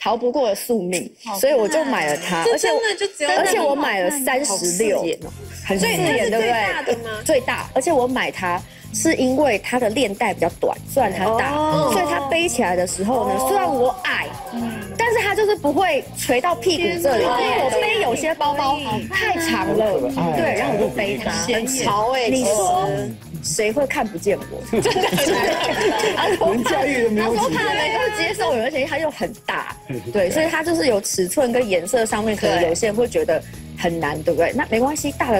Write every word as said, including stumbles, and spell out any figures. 逃不过宿命，所以我就买了它，而且而且我买了三十六，很刺眼，对不对？最大，而且我买它是因为它的链带比较短，虽然它大，所以它背起来的时候呢，虽然我矮，但是它就是不会垂到屁股这里。因为我背有些包包太长了，对，然后我就背它，很潮哎，你说。 谁会看不见我？真的很难。文佳玉都没有。他说他能够接受我，而且它又很大，对，所以它就是有尺寸跟颜色上面，可能有些人会觉得很难，对不对？那没关系，大的